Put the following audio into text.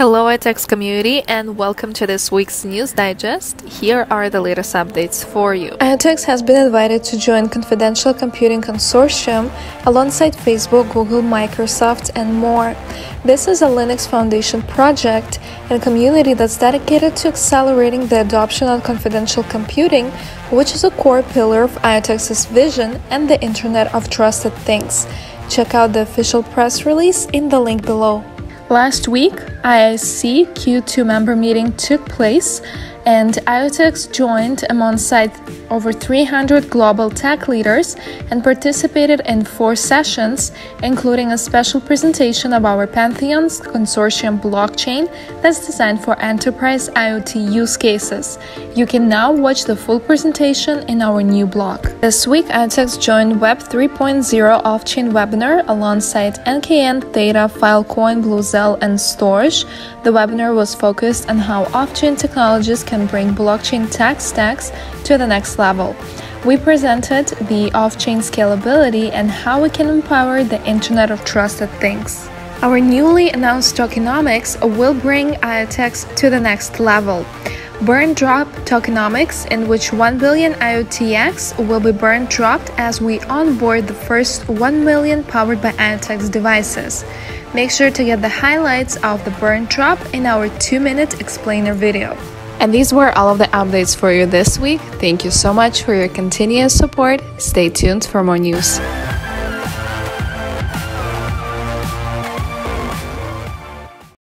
Hello IoTeX community and welcome to this week's News Digest. Here are the latest updates for you. IoTeX has been invited to join Confidential Computing Consortium alongside Facebook, Google, Microsoft and more. This is a Linux Foundation project and a community that's dedicated to accelerating the adoption of confidential computing, which is a core pillar of IoTeX's vision and the Internet of Trusted Things. Check out the official press release in the link below. Last week, IIC Q2 member meeting took place and IoTeX joined alongside over 300 global tech leaders and participated in 4 sessions, including a special presentation of our Pantheon's consortium blockchain that's designed for enterprise IoT use cases. You can now watch the full presentation in our new blog. This week, IoTeX joined Web 3.0 off-chain webinar alongside NKN, Theta, Filecoin, Bluzelle, and Storj. The webinar was focused on how off-chain technologies can bring blockchain tech stacks to the next level. We presented the off-chain scalability and how we can empower the Internet of Trusted Things. Our newly announced tokenomics will bring IoTeX to the next level. Burn-drop tokenomics, in which 1 billion IoTeX will be burn-dropped as we onboard the first 1 million powered by IoTeX devices. Make sure to get the highlights of the burn-drop in our 2-minute explainer video. And these were all of the updates for you this week. Thank you so much for your continuous support. Stay tuned for more news.